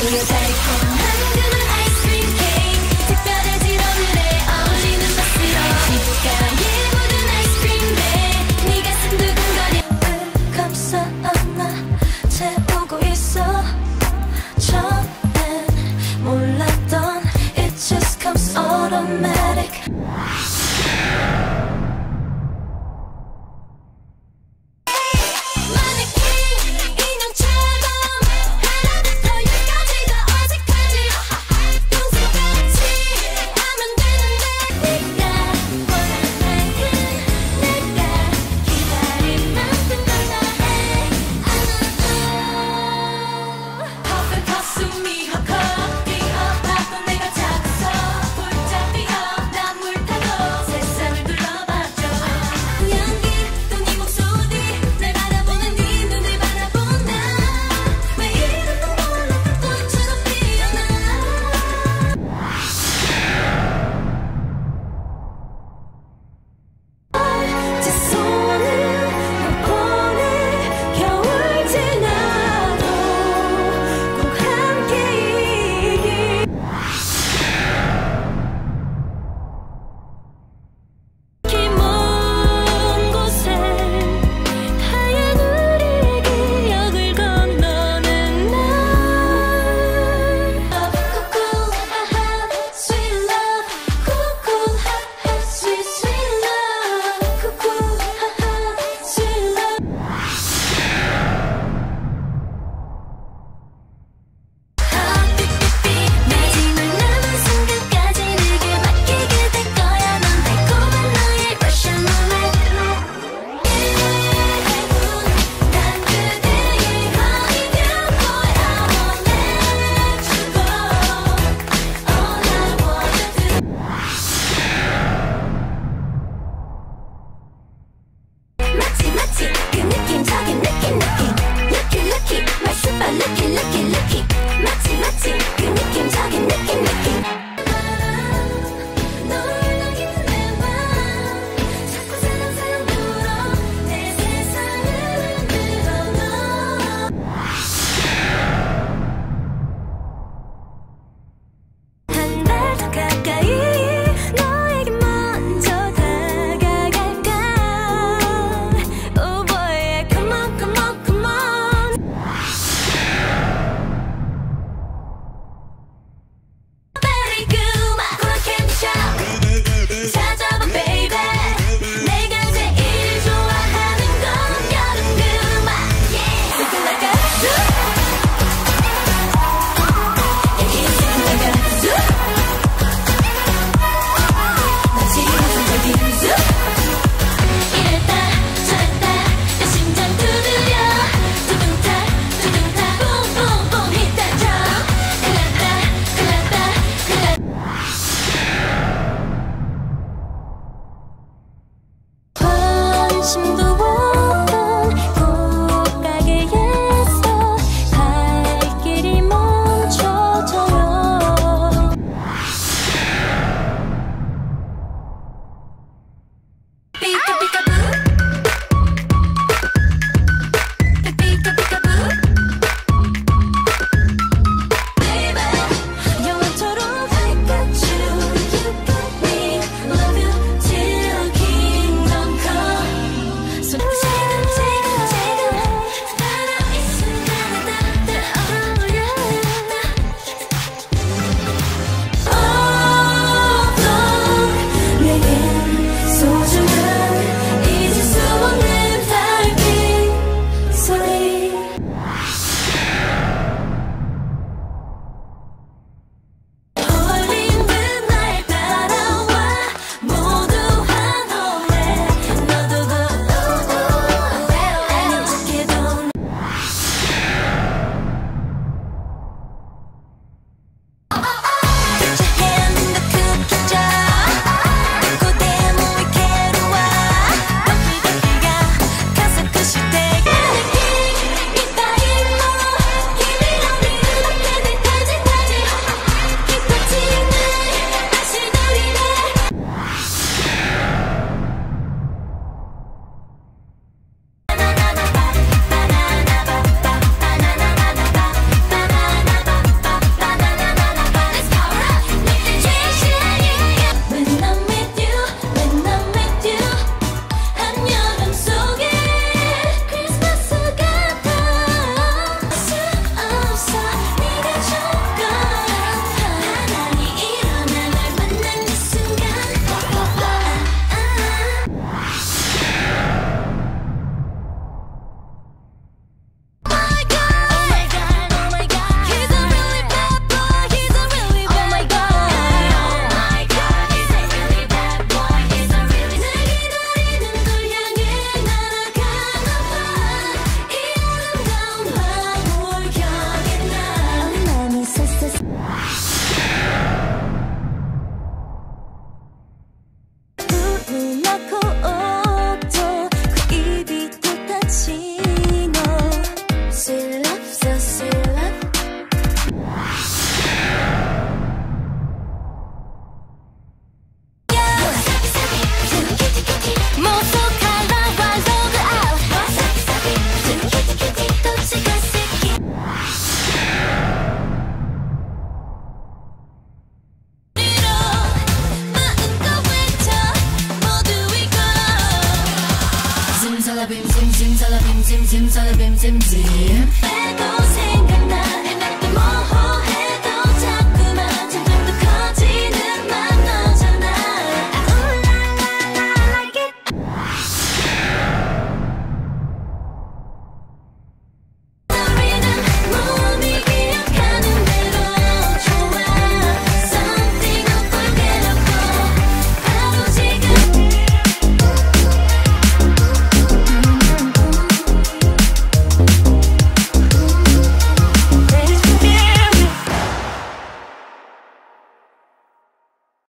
Automatic. empty. There goes